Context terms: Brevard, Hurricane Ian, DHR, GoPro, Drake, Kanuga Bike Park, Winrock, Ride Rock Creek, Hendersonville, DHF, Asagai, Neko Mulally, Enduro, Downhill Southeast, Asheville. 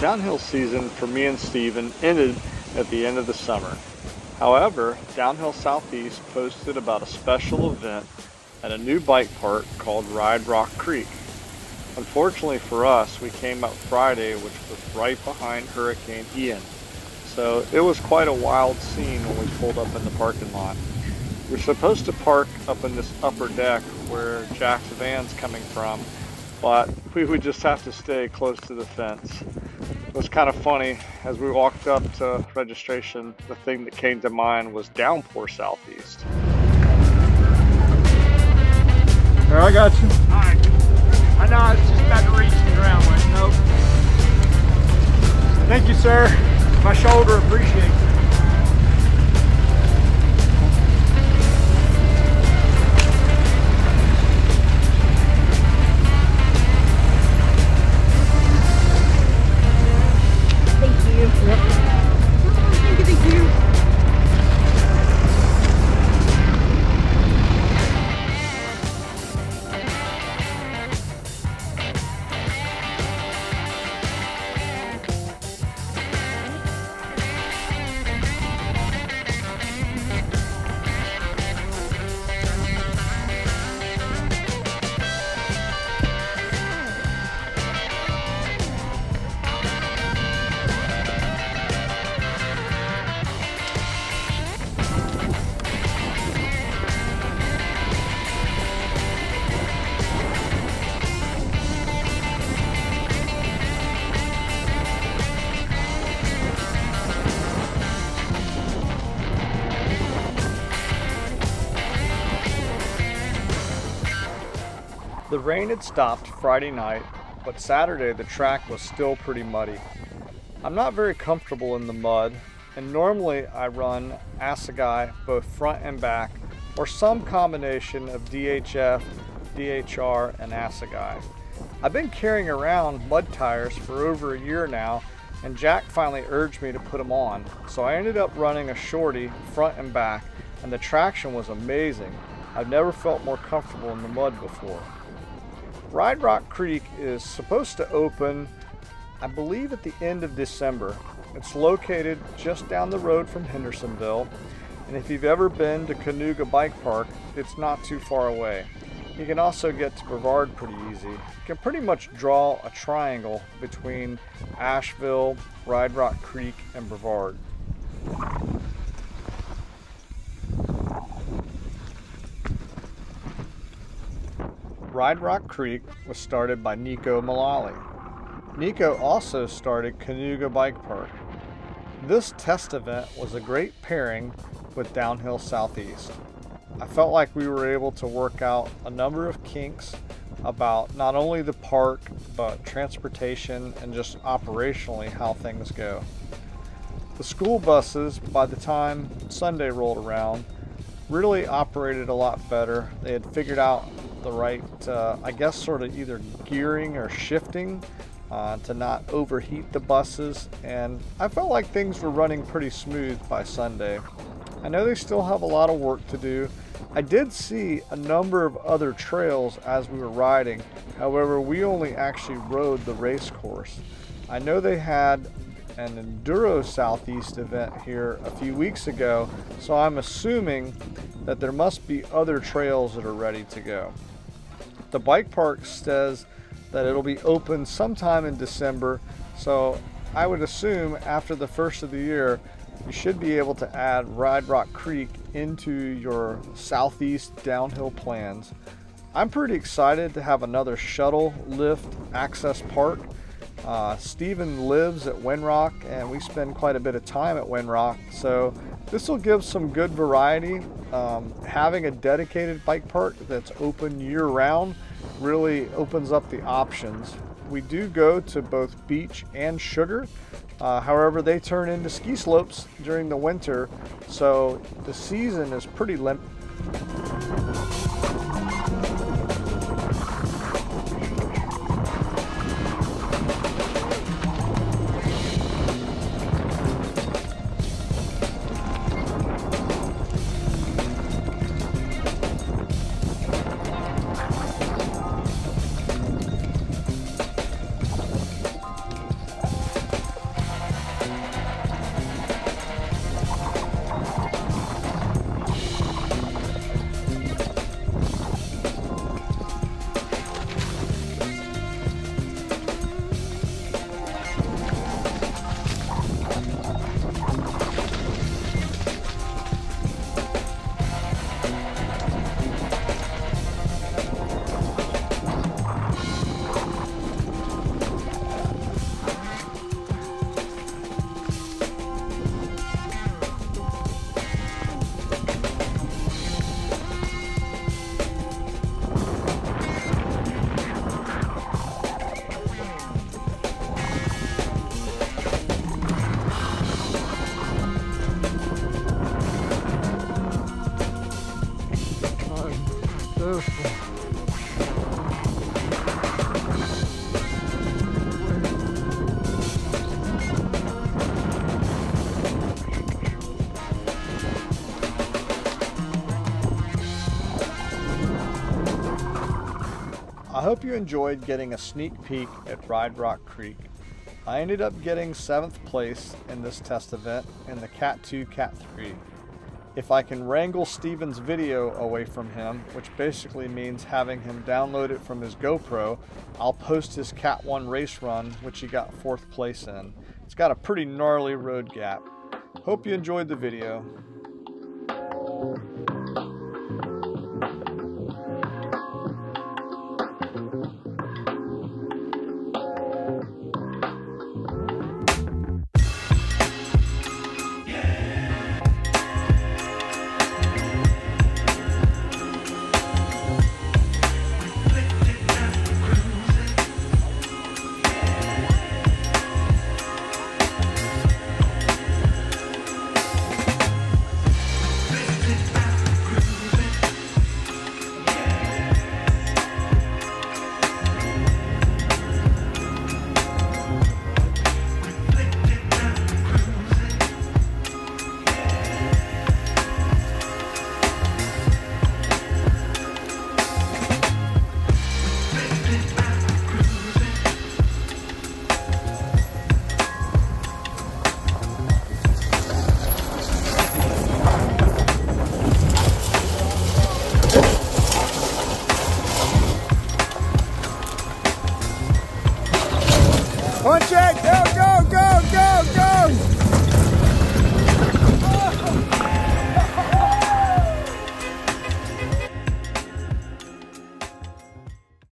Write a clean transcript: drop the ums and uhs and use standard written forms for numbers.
Downhill season for me and Steven ended at the end of the summer. However, Downhill Southeast posted about a special event at a new bike park called Ride Rock Creek. Unfortunately for us, we came up Friday, which was right behind Hurricane Ian. So it was quite a wild scene when we pulled up in the parking lot. We're supposed to park up in this upper deck where Jack's van's coming from, but we would just have to stay close to the fence. It was kind of funny, as we walked up to registration, the thing that came to mind was Downpour Southeast. There, I got you. All right. I know, it's just about to reach the ground, but nope. Thank you, sir. My shoulder appreciates it. Thank you. Yep. Oh, thank you. The rain had stopped Friday night, but Saturday the track was still pretty muddy. I'm not very comfortable in the mud, and normally I run Asagai both front and back, or some combination of DHF, DHR, and Asagai. I've been carrying around mud tires for over a year now, and Jack finally urged me to put them on, so I ended up running a shorty front and back, and the traction was amazing. I've never felt more comfortable in the mud before. Ride Rock Creek is supposed to open, I believe, at the end of December. It's located just down the road from Hendersonville, and if you've ever been to Kanuga Bike Park, it's not too far away. You can also get to Brevard pretty easy. You can pretty much draw a triangle between Asheville, Ride Rock Creek, and Brevard. Ride Rock Creek was started by Neko Mulally. Neko also started Kanuga Bike Park. This test event was a great pairing with Downhill Southeast. I felt like we were able to work out a number of kinks about not only the park, but transportation and just operationally how things go. The school buses, by the time Sunday rolled around, really operated a lot better. They had figured out the right, I guess, sort of either gearing or shifting to not overheat the buses, and I felt like things were running pretty smooth by Sunday. I know they still have a lot of work to do. I did see a number of other trails as we were riding, however, we only actually rode the race course. I know they had an Enduro Southeast event here a few weeks ago, so I'm assuming that there must be other trails that are ready to go. The bike park says that it'll be open sometime in December, so I would assume after the first of the year, you should be able to add Ride Rock Creek into your Southeast downhill plans. I'm pretty excited to have another shuttle lift access park. Steven lives at Winrock, and we spend quite a bit of time at Winrock, so this will give some good variety. Having a dedicated bike park that's open year-round really opens up the options. We do go to both Beach and Sugar, however they turn into ski slopes during the winter, so the season is pretty limited. this one. I hope you enjoyed getting a sneak peek at Ride Rock Creek. I ended up getting 7th place in this test event in the Cat 2, Cat 3. If I can wrangle Steven's video away from him, which basically means having him download it from his GoPro, I'll post his Cat 1 race run, which he got 4th place in. It's got a pretty gnarly road gap. Hope you enjoyed the video. Punch it! Go, go!